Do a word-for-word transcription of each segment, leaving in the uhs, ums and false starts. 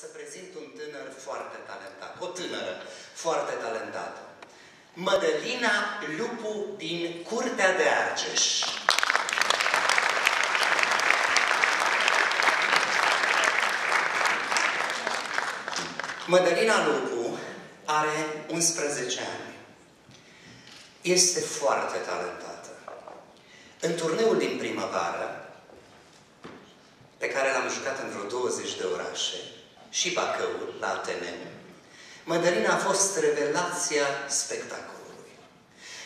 să prezint un tânăr foarte talentat, o tânără foarte talentată. Mădălina Lupu din Curtea de Argeș. Mădălina Lupu are unsprezece ani. Este foarte talentată. În turneul din primăvară, pe care l-am jucat în vreo douăzeci de orașe, și Bacău, la A T N, Mădălina a fost revelația spectacolului.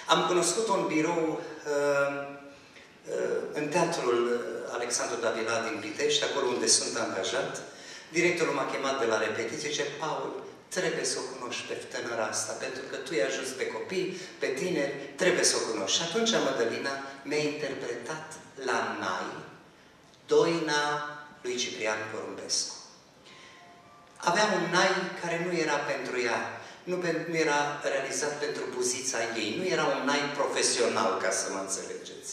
Am cunoscut-o în birou uh, uh, în Teatrul Alexandru Davila din Pitești, acolo unde sunt angajat. Directorul m-a chemat de la repetiție, zice: Paul, trebuie să o cunoști pe tânăra asta, pentru că tu i-ai ajuns pe copii, pe tineri, trebuie să o cunoști. Și atunci Mădălina mi-a interpretat la Nai Doina lui Ciprian Corumbescu. Avea un nai care nu era pentru ea, nu, pe, nu era realizat pentru buzița ei, nu era un nai profesional, ca să mă înțelegeți.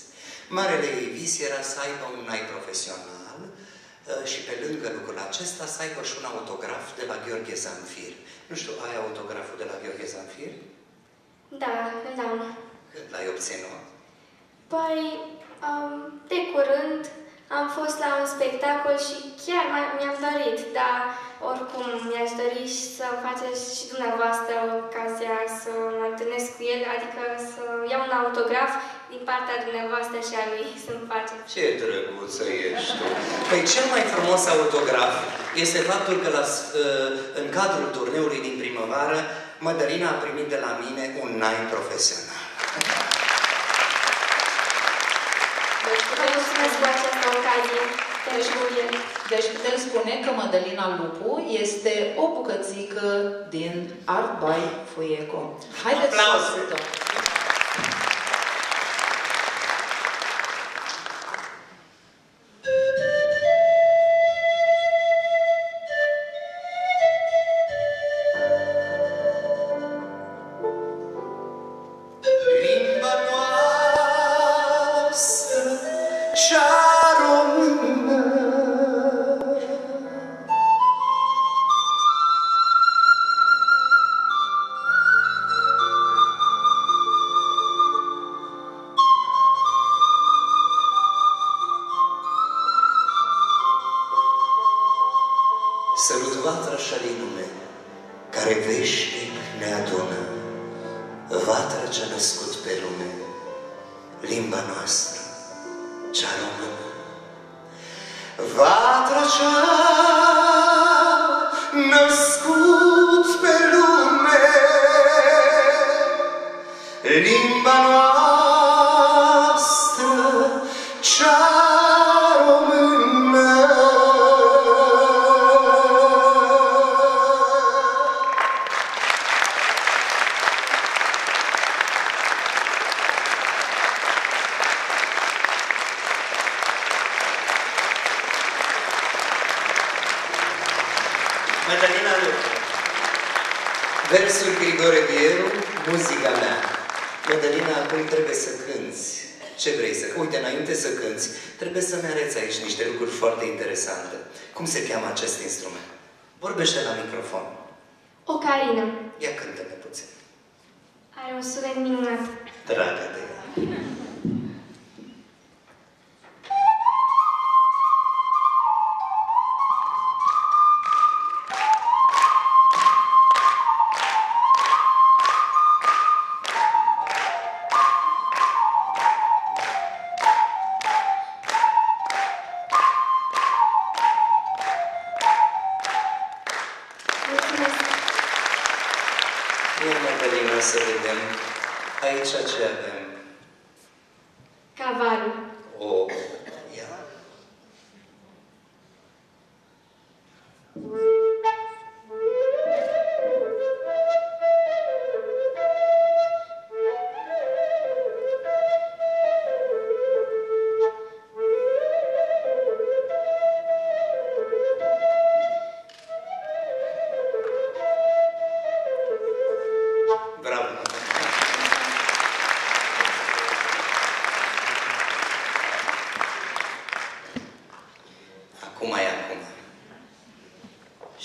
Marele ei vis era să aibă un nai profesional, și pe lângă lucrul acesta să aibă și un autograf de la Gheorghe Zamfir. Nu știu, ai autograful de la Gheorghe Zamfir? Da, îl am. Când l-ai obținut? Păi, um, de curând am fost la un spectacol și chiar mi-am dorit, dar oricum mi-aș dori și să faceți și dumneavoastră ocazia să mă întâlnesc cu el, adică să iau un autograf din partea dumneavoastră și a lui să-mi face. Ce drăguță ești tu! Păi cel mai frumos autograf este faptul că la, în cadrul turneului din primăvară, Mădălina a primit de la mine un nai profesional. Deci putem spune cu această ocazie. Deci, deci putem spune că Mădălina Lupu este o bucățică din Art by Fueco. Haideți să ascultăm!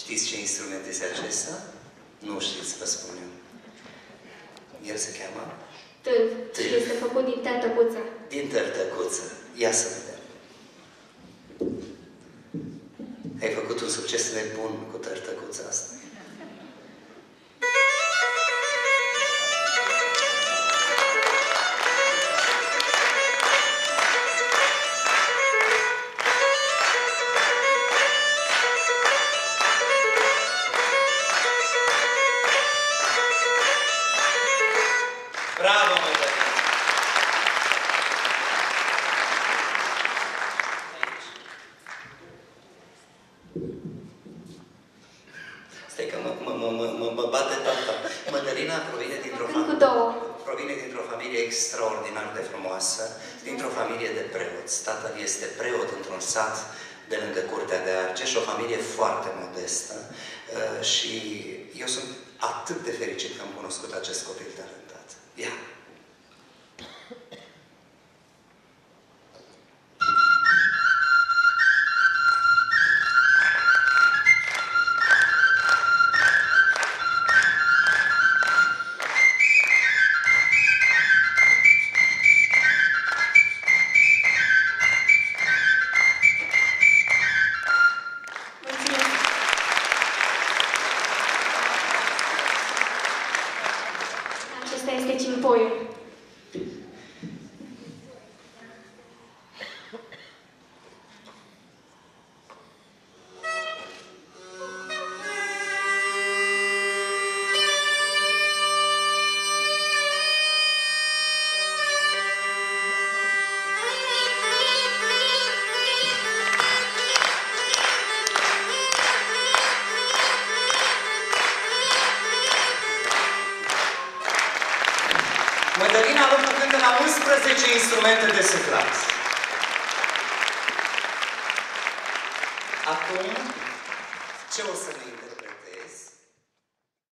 Știți ce instrument este acesta? Nu știți, vă spun eu. El se cheamă? Tâlf. Tâlf. Și este făcut din tărtăcuță. Din tărtăcuță. Ia să vedem. Ai făcut un succes nebun cu tărtăcuța asta. De lângă Curtea de Argeș, o familie foarte modestă și eu sunt atât de fericit că am cunoscut acest copil talentat. Ia! Mădălina Lupu cântă la unsprezece instrumente de suflat. Acum, ce o să ne intereseze?